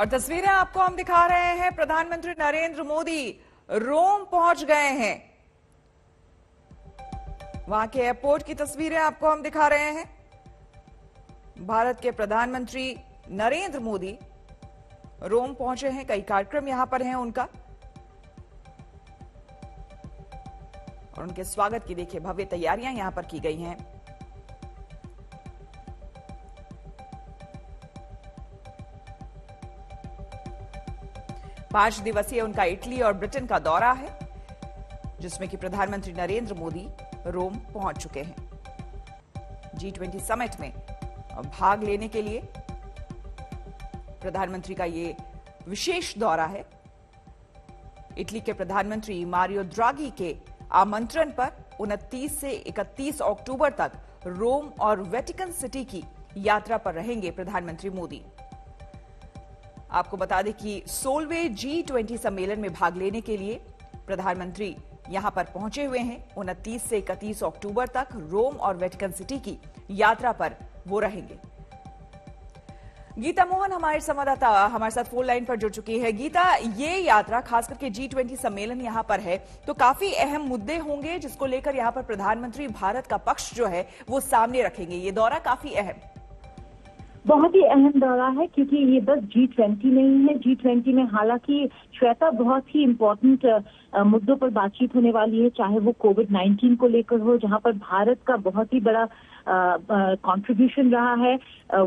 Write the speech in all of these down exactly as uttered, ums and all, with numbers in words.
और तस्वीरें आपको हम दिखा रहे हैं, प्रधानमंत्री नरेंद्र मोदी रोम पहुंच गए हैं। वहां के एयरपोर्ट की तस्वीरें आपको हम दिखा रहे हैं। भारत के प्रधानमंत्री नरेंद्र मोदी रोम पहुंचे हैं, कई कार्यक्रम यहां पर हैं उनका, और उनके स्वागत की देखिए भव्य तैयारियां यहां पर की गई हैं। पांच दिवसीय उनका इटली और ब्रिटेन का दौरा है, जिसमें कि प्रधानमंत्री नरेंद्र मोदी रोम पहुंच चुके हैं। जी ट्वेंटी समिट में भाग लेने के लिए प्रधानमंत्री का ये विशेष दौरा है। इटली के प्रधानमंत्री मारियो द्रागी के आमंत्रण पर उनतीस से इकतीस अक्टूबर तक रोम और वेटिकन सिटी की यात्रा पर रहेंगे प्रधानमंत्री मोदी। आपको बता दें कि सोलहवें जी ट्वेंटी सम्मेलन में भाग लेने के लिए प्रधानमंत्री यहां पर पहुंचे हुए हैं। उनतीस से इकतीस अक्टूबर तक रोम और वेटिकन सिटी की यात्रा पर वो रहेंगे। गीता मोहन हमारे संवाददाता हमारे साथ फोन लाइन पर जुड़ चुकी है। गीता, ये यात्रा खास करके जी ट्वेंटी सम्मेलन यहाँ पर है, तो काफी अहम मुद्दे होंगे जिसको लेकर यहाँ पर प्रधानमंत्री भारत का पक्ष जो है वो सामने रखेंगे। ये दौरा काफी अहम, बहुत ही अहम दौरा है, क्योंकि ये बस जी ट्वेंटी नहीं है। जी ट्वेंटी में हालांकि श्वेता बहुत ही इम्पोर्टेंट मुद्दों पर बातचीत होने वाली है, चाहे वो कोविड नाइन्टीन को लेकर हो, जहां पर भारत का बहुत ही बड़ा कंट्रीब्यूशन रहा है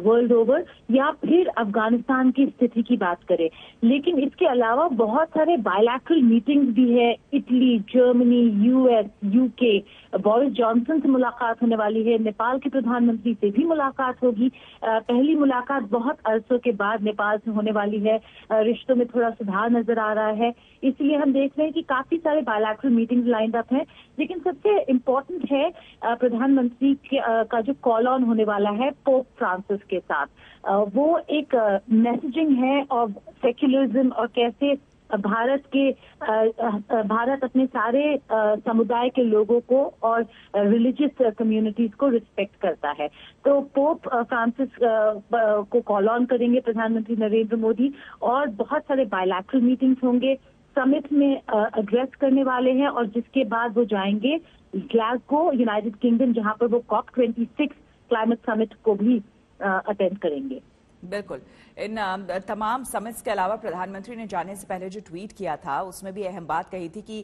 वर्ल्ड ओवर, या फिर अफगानिस्तान की स्थिति की बात करें। लेकिन इसके अलावा बहुत सारे बायलैटरल मीटिंग्स भी है। Italy, Germany, US, UK, Boris Johnson से मुलाकात होने वाली है, नेपाल के प्रधानमंत्री से भी मुलाकात होगी। पहली मुलाकात बहुत अरसों के बाद नेपाल से होने वाली है। रिश्तों में थोड़ा सुधार नजर आ रहा है, इसलिए हम देख रहे हैं कि काफी सारे बायलैटरल मीटिंग्स लाइंड अप हैं। लेकिन सबसे इम्पोर्टेंट है प्रधानमंत्री का जो कॉल ऑन होने वाला है पोप फ्रांसिस के साथ। वो एक मैसेजिंग है ऑफ सेक्युलरिज्म और कैसे भारत के भारत अपने सारे समुदाय के लोगों को और रिलीजियस कम्युनिटीज को रिस्पेक्ट करता है। तो पोप फ्रांसिस को कॉल ऑन करेंगे प्रधानमंत्री नरेंद्र मोदी, और बहुत सारे बायलैटरल मीटिंग्स होंगे, समिट में एड्रेस करने वाले हैं, और जिसके बाद वो जाएंगे ग्लासगो, यूनाइटेड किंगडम, जहां पर वो COP twenty six climate summit को भी अटेंड करेंगे। बिल्कुल, इन तमाम समिट्स के अलावा प्रधानमंत्री ने जाने से पहले जो ट्वीट किया था उसमें भी अहम बात कही थी कि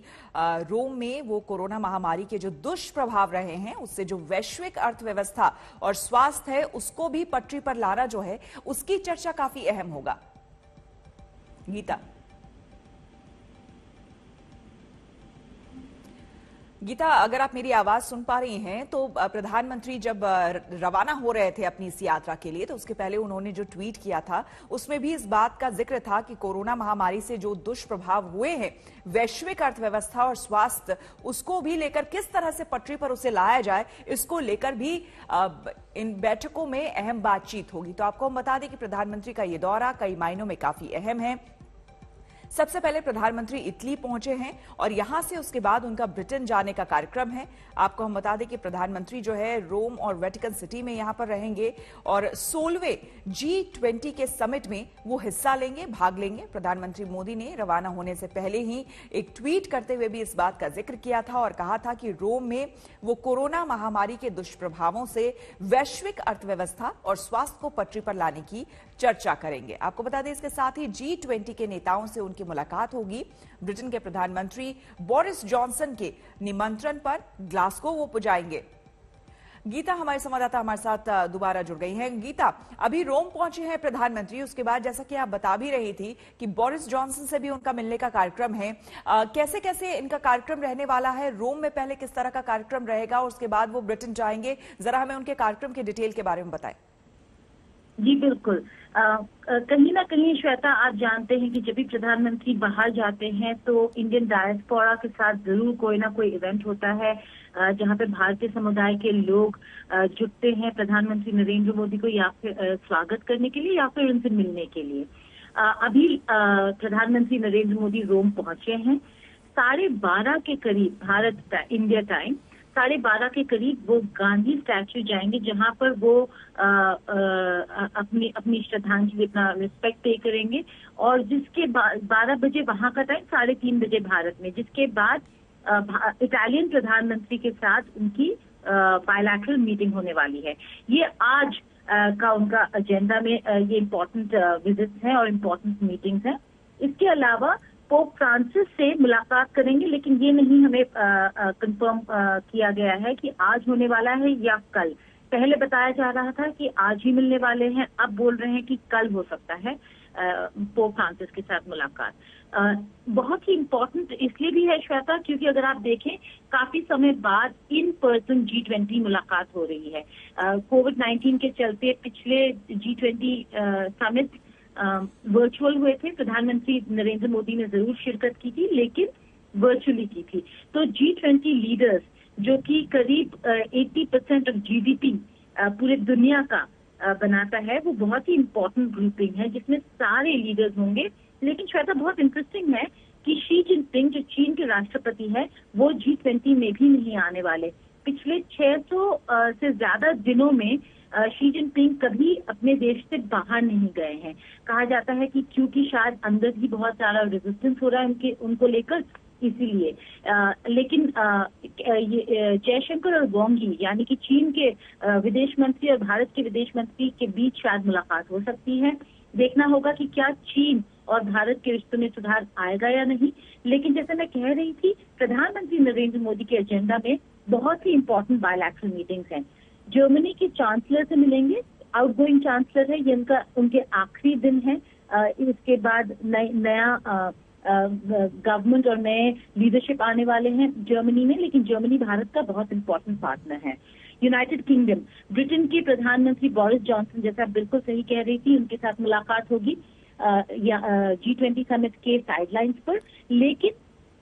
रोम में वो कोरोना महामारी के जो दुष्प्रभाव रहे हैं उससे जो वैश्विक अर्थव्यवस्था और स्वास्थ्य है उसको भी पटरी पर लाना जो है उसकी चर्चा काफी अहम होगा। गीता गीता अगर आप मेरी आवाज सुन पा रही हैं, तो प्रधानमंत्री जब रवाना हो रहे थे अपनी इस यात्रा के लिए, तो उसके पहले उन्होंने जो ट्वीट किया था उसमें भी इस बात का जिक्र था कि कोरोना महामारी से जो दुष्प्रभाव हुए हैं वैश्विक अर्थव्यवस्था और स्वास्थ्य, उसको भी लेकर किस तरह से पटरी पर उसे लाया जाए, इसको लेकर भी इन बैठकों में अहम बातचीत होगी। तो आपको हम बता दें कि प्रधानमंत्री का ये दौरा कई मायनों में काफी अहम है। सबसे पहले प्रधानमंत्री इटली पहुंचे हैं और यहां से उसके बाद उनका ब्रिटेन जाने का कार्यक्रम है। आपको हम बता दें कि प्रधानमंत्री जो है रोम और वेटिकन सिटी में यहां पर रहेंगे और सोलहवें जी ट्वेंटी के समिट में वो हिस्सा लेंगे, भाग लेंगे। प्रधानमंत्री मोदी ने रवाना होने से पहले ही एक ट्वीट करते हुए भी इस बात का जिक्र किया था और कहा था कि रोम में वो कोरोना महामारी के दुष्प्रभावों से वैश्विक अर्थव्यवस्था और स्वास्थ्य को पटरी पर लाने की चर्चा करेंगे। आपको बता दें इसके साथ ही जी ट्वेंटी के नेताओं से की मुलाकात होगी। ब्रिटेन के प्रधानमंत्री बोरिस जॉनसन के निमंत्रण पर ग्लासगो वो पहुंचेंगे। गीता हमारे संवाददाता हमारे साथ दोबारा जुड़ गई हैं। गीता, अभी रोम पहुंचे हैं प्रधानमंत्री, उसके बाद जैसा कि आप बता भी रही थी कि बोरिस जॉनसन से भी उनका मिलने का कार्यक्रम है, आ, कैसे कैसे इनका कार्यक्रम रहने वाला है, रोम में पहले किस तरह का कार्यक्रम रहेगा और उसके बाद वो ब्रिटेन जाएंगे, जरा हमें उनके कार्यक्रम के डिटेल के बारे में बताएं। जी बिल्कुल, कहीं ना कहीं श्वेता आप जानते हैं कि जब भी प्रधानमंत्री बाहर जाते हैं तो इंडियन डायस्पोरा के साथ जरूर कोई ना कोई इवेंट होता है, जहां पे भारतीय समुदाय के लोग जुटते हैं प्रधानमंत्री नरेंद्र मोदी को या फिर स्वागत करने के लिए या फिर उनसे मिलने के लिए। अभी प्रधानमंत्री नरेंद्र मोदी रोम पहुंचे हैं। साढ़े बारह के करीब भारत इंडिया टाइम साढ़े बारह के करीब वो गांधी स्टैच्यू जाएंगे, जहां पर वो आ, आ, अपनी अपनी श्रद्धांजलि, अपना रिस्पेक्ट पे करेंगे। और जिसके बाद बारह बजे वहां का टाइम, साढ़े तीन बजे भारत में, जिसके बाद इटालियन प्रधानमंत्री के साथ उनकी बायलैटरल मीटिंग होने वाली है। ये आज आ, का उनका एजेंडा में आ, ये इम्पोर्टेंट विजिट्स हैं और इम्पोर्टेंट मीटिंग्स हैं। इसके अलावा पोप फ्रांसिस से मुलाकात करेंगे, लेकिन ये नहीं हमें कंफर्म किया गया है कि आज होने वाला है या कल। पहले बताया जा रहा था कि आज ही मिलने वाले हैं, अब बोल रहे हैं कि कल हो सकता है पोप फ्रांसिस के साथ मुलाकात। आ, बहुत ही इम्पोर्टेंट इसलिए भी है श्वेता, क्योंकि अगर आप देखें काफी समय बाद इन पर्सन जी ट्वेंटी मुलाकात हो रही है। कोविड नाइन्टीन के चलते पिछले जी ट्वेंटी समिट वर्चुअल हुए थे, प्रधानमंत्री नरेंद्र मोदी ने जरूर शिरकत की थी लेकिन वर्चुअली की थी। तो जी ट्वेंटी लीडर्स जो कि करीब अस्सी परसेंट ऑफ जीडीपी पूरे दुनिया का बनाता है, वो बहुत ही इम्पोर्टेंट ग्रुपिंग है जिसमें सारे लीडर्स होंगे। लेकिन श्वेता बहुत इंटरेस्टिंग है कि शी जिनपिंग जो चीन के राष्ट्रपति है, वो जी ट्वेंटी में भी नहीं आने वाले। पिछले छह सौ से ज्यादा दिनों में शी जिनपिंग कभी अपने देश से बाहर नहीं गए हैं। कहा जाता है कि क्योंकि शायद अंदर ही बहुत सारा रेजिस्टेंस हो रहा है उनके उनको लेकर, इसीलिए। लेकिन जयशंकर और वोंग किंग, यानी कि चीन के विदेश मंत्री और भारत के विदेश मंत्री के बीच शायद मुलाकात हो सकती है। देखना होगा कि क्या चीन और भारत के रिश्तों में सुधार आएगा या नहीं। लेकिन जैसे मैं कह रही थी, प्रधानमंत्री नरेंद्र मोदी के एजेंडा में बहुत ही इम्पोर्टेंट बायलैटरल मीटिंग्स हैं। जर्मनी के चांसलर से मिलेंगे, आउटगोइंग चांसलर है, ये उनका उनके आखिरी दिन है। इसके बाद नय, नया गवर्नमेंट और नए लीडरशिप आने वाले हैं जर्मनी में, लेकिन जर्मनी भारत का बहुत इंपॉर्टेंट पार्टनर है। यूनाइटेड किंगडम, ब्रिटेन के प्रधानमंत्री बोरिस जॉनसन, जैसा आप बिल्कुल सही कह रही थी, उनके साथ मुलाकात होगी जी ट्वेंटी समिट के साइडलाइंस पर। लेकिन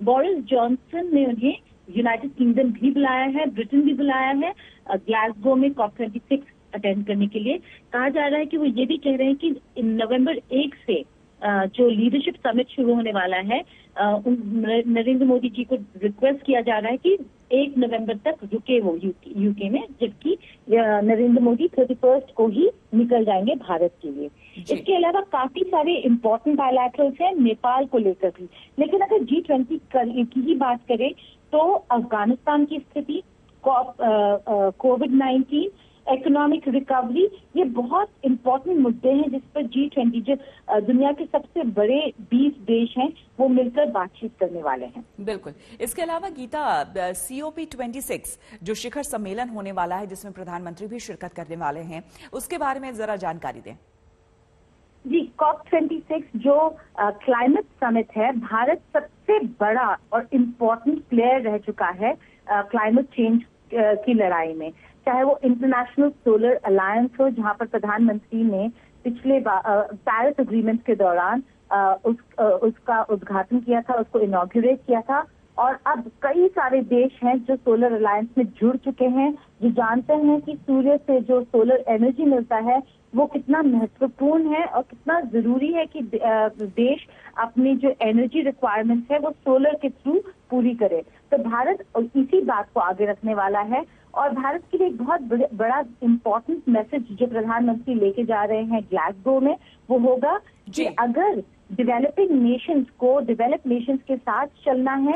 बोरिस जॉनसन ने उन्हें यूनाइटेड किंगडम भी बुलाया है, ब्रिटेन भी बुलाया है ग्लासगो में कॉप छब्बीस अटेंड करने के लिए। कहा जा रहा है कि वो ये भी कह रहे हैं कि नवंबर एक से जो लीडरशिप समिट शुरू होने वाला है, नरेंद्र मोदी जी को रिक्वेस्ट किया जा रहा है कि एक नवंबर तक रुके वो यूके में, जबकि नरेंद्र मोदी थर्टी फर्स्ट को ही निकल जाएंगे भारत के लिए। इसके अलावा काफी सारे इम्पोर्टेंट बायलैटरल्स हैं नेपाल को लेकर भी। लेकिन अगर जी ट्वेंटी की ही बात करें तो अफगानिस्तान की स्थिति, कोविड नाइन्टीन, इकोनॉमिक रिकवरी, ये बहुत इम्पोर्टेंट मुद्दे हैं जिस पर जी ट्वेंटी, जो दुनिया के सबसे बड़े बीस देश हैं, वो मिलकर बातचीत करने वाले हैं। बिल्कुल। इसके अलावा गीता, सी ओ पी छब्बीस जो शिखर सम्मेलन होने वाला है जिसमें प्रधानमंत्री भी शिरकत करने वाले हैं, उसके बारे में जरा जानकारी दें। जी, कॉप छब्बीस जो क्लाइमेट समिट है, भारत सबसे बड़ा और इम्पोर्टेंट प्लेयर रह चुका है क्लाइमेट चेंज की लड़ाई में, चाहे वो इंटरनेशनल सोलर अलायंस हो, जहां पर प्रधानमंत्री ने पिछले पेरिस एग्रीमेंट के दौरान आ, उस, आ, उसका उद्घाटन किया था, उसको इनॉग्रेट किया था। और अब कई सारे देश हैं जो सोलर अलायंस में जुड़ चुके हैं, जो जानते हैं कि सूर्य से जो सोलर एनर्जी मिलता है वो कितना महत्वपूर्ण है और कितना जरूरी है कि देश अपनी जो एनर्जी रिक्वायरमेंट्स है वो सोलर के थ्रू पूरी करे। तो भारत इसी बात को आगे रखने वाला है और भारत के लिए एक बहुत बड़ा इम्पोर्टेंट मैसेज जो प्रधानमंत्री लेके जा रहे हैं ग्लासगो में, वो होगा कि अगर डेवलपिंग नेशंस को डेवलप्ड नेशंस के साथ चलना है